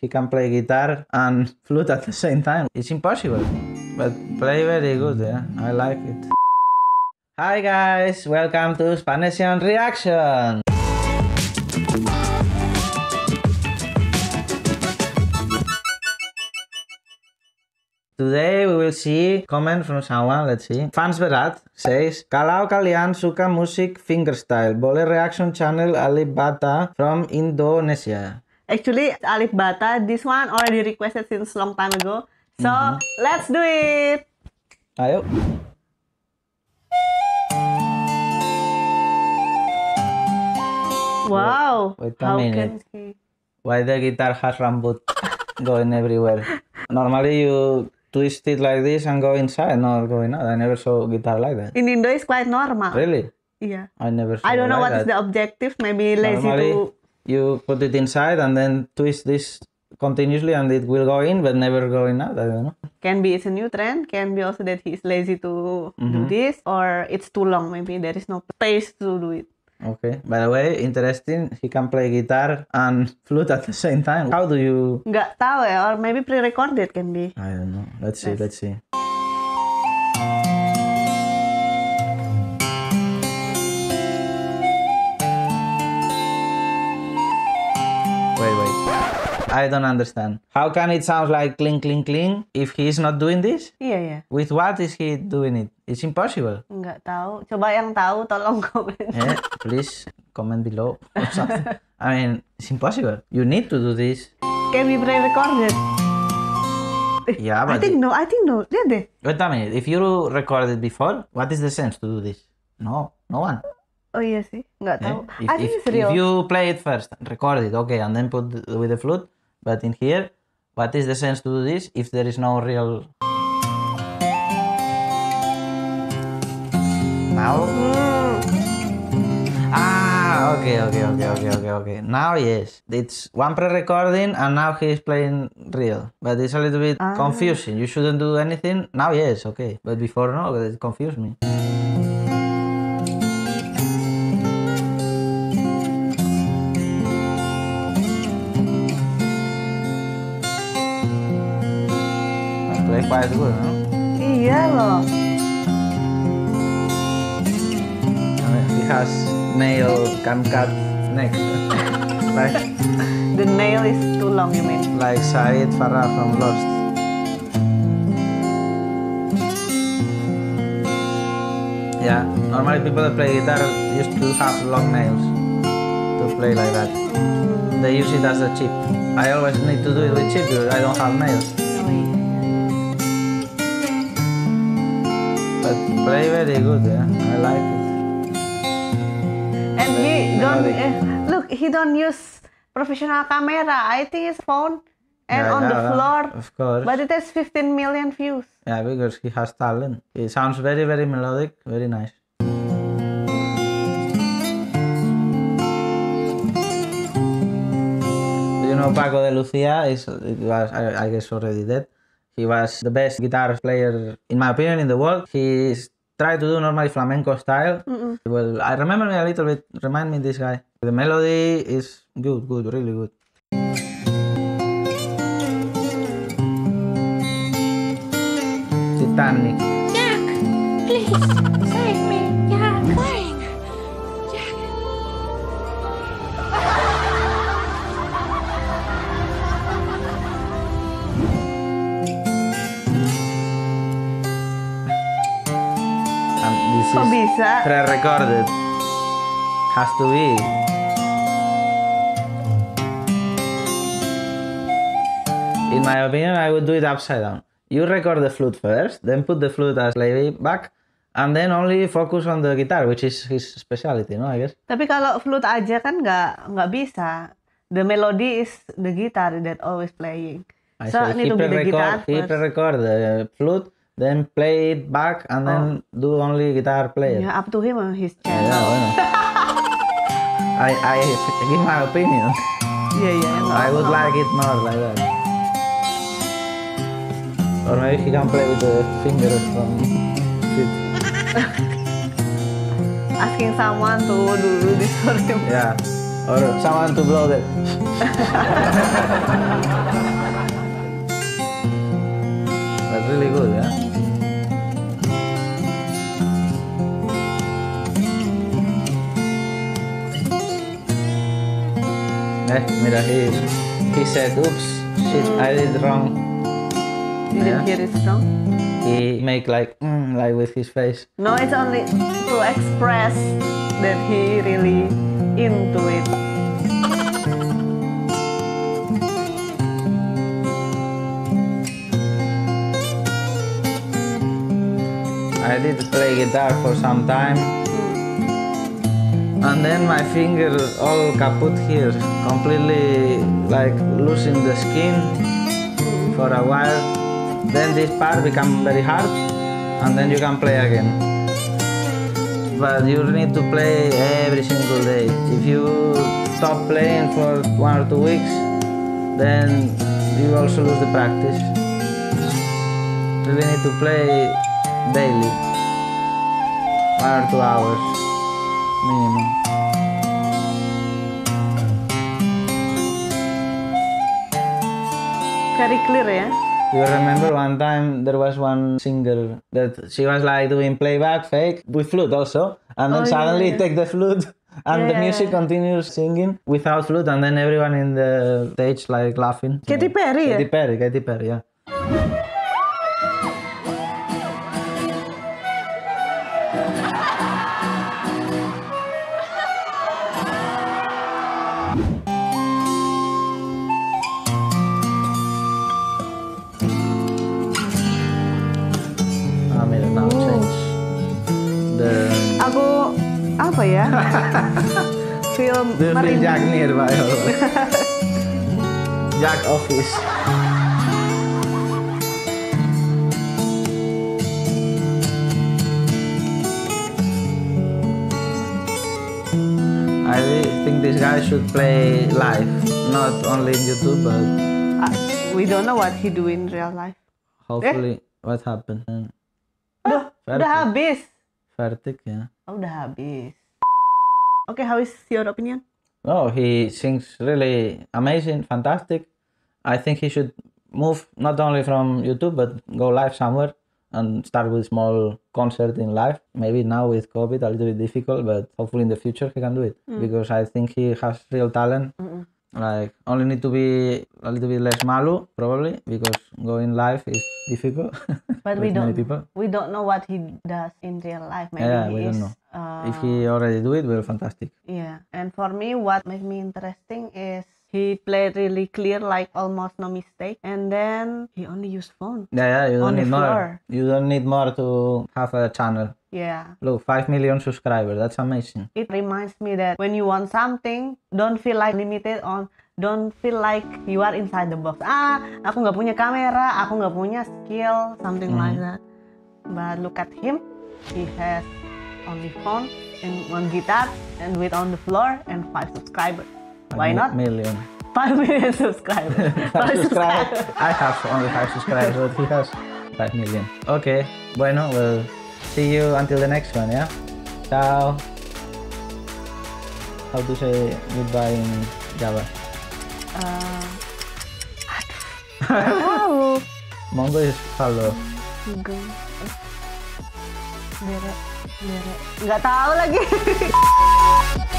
He can play guitar and flute at the same time. It's impossible, but play very good, yeah. I like it. Hi guys, welcome to Spanesian Reaction! Today we will see comment from someone, let's see. Fans Berat says Kalao Kalian suka music fingerstyle. Boleh reaction channel Alip Ba Ta from Indonesia. Actually Alip Ba Ta, this one already requested since long time ago. So let's do it. Ayo. Wow. Wait a minute. Why the guitar has rambut going everywhere? Normally you twist it like this and go inside, not going out. I never saw guitar like that. In Indo, it's quite normal. Really? Yeah. I never saw I don't know like what that. Is the objective, maybe lazy normally, to... you put it inside and then twist this continuously and it will go in, but never going out, I don't know. Can be it's a new trend, can be also that he's lazy to do this, or it's too long, maybe there is no space to do it. Okay. By the way, interesting, he can play guitar and flute at the same time. How do you... Nggak tahu ya, or maybe pre-recorded can be. I don't know. Let's see, let's see. Wait, wait. I don't understand. How can it sound like cling, cling, cling if he's not doing this? Yeah, yeah. With what is he doing it? It's impossible. Nggak tahu. Coba yang tahu, tolong comment. Yeah, please comment below or something. I mean, it's impossible. You need to do this. Can we pre-recorded? Yeah, but... I think no. Wait a minute. If you recorded before, what is the sense to do this? No, no one. Oh yeah, see? Nggak tahu. Yeah. I think it's real. If you play it first, record it, okay, and then put it with the flute. But in here, what is the sense to do this if there is no real... Now? Ah, okay. Now, yes. It's one pre-recording and now he is playing real. But it's a little bit confusing. You shouldn't do anything. Now, yes, okay. But before, no, it confused me. Quite good, no? Yeah, loh. He has nail can cut neck. Like the nail is too long, you mean? Like Said Farah from Lost. Yeah, normally people that play guitar used to have long nails to play like that. They use it as a chip. I always need to do it with chip because I don't have nails. Play very good, yeah. I like it. And we don't look. He don't use professional camera. I think his phone and yeah, on the floor. Of course. But it has 15 million views. Yeah, because he has talent. It sounds very, very melodic. Very nice. You know, Paco de Lucia is, it was, I guess, already dead. He was the best guitar player, in my opinion, in the world. He tried to do normally flamenco style. Well, I remember me a little bit, remind me this guy. The melody is good, really good. Titanic. Jack, please, save me, Jack. Crying, Jack. Kok bisa? Pre-recorded. Has to be. In my opinion, I would do it upside down. You record the flute first, then put the flute as playback, and then only focus on the guitar, which is his specialty, no? I guess. Tapi kalau flute aja kan nggak bisa. The melody is the guitar that always playing. So need to be the guitar first. He pre-record the flute. Then play it back and then do only guitar player. Yeah, up to him on his channel. Yeah, bueno. I give my opinion. Yeah. No, I would like it more like that. Or maybe he can play with the fingers from it. Asking someone to do this for him. Yeah, or someone to blow that. Bismillahirrahmanirrahim. He said, oops, shit, I did wrong. You didn't hear it wrong? He make like with his face. No, it's only to express that he really into it. I did play guitar for some time. And then my finger all kaput here, completely like losing the skin for a while. Then this part become very hard and then you can play again. But you need to play every single day. If you stop playing for 1 or 2 weeks, then you also lose the practice. You really need to play daily, 1 or 2 hours. Minimum. Very clear, yeah? You remember one time there was one singer that she was like doing playback, fake, with flute also, and then suddenly take the flute and the music continues singing without flute, and then everyone in the stage like laughing. Katy Perry, yeah? Katy Perry, yeah. Aku apa ya? film Jack Nir, Pak. Jack Office. I think this guy should play live, not only in YouTube, but we don't know what he do in real life. Hopefully, what happened? Udah habis. Vertic, yeah. Udah habis. Okay, how is your opinion? Oh, he sings really amazing, fantastic. I think he should move not only from YouTube, but go live somewhere and start with small concert in live. Maybe now with COVID a little bit difficult, but hopefully in the future he can do it. Because I think he has real talent. Like, only need to be a little bit less malu, probably, because going live is difficult. But we don't know what he does in real life. Maybe we don't know. If he already do it, we're fantastic. Yeah, and for me, what made me interesting is he played really clear, like almost no mistake, and then he only used phone. Yeah, you don't need more. You don't need more to have a channel. Yeah. Look, 5 million subscribers, that's amazing. It reminds me that when you want something, don't feel like limited on, don't feel like you are inside the box. Ah, aku nggak punya kamera, aku nggak punya skill, something like that. But look at him, he has only phone and one guitar and with on the floor and 5 subscribers. Why not? Million. 5 million subscribers. 5 subscribers. I have only 5 subscribers, but he has 5 million. Okay, bueno, well. See you until the next one, yeah? Ciao! How to say goodbye in Java? Wow! Mongo is hello. Nggak tahu lagi.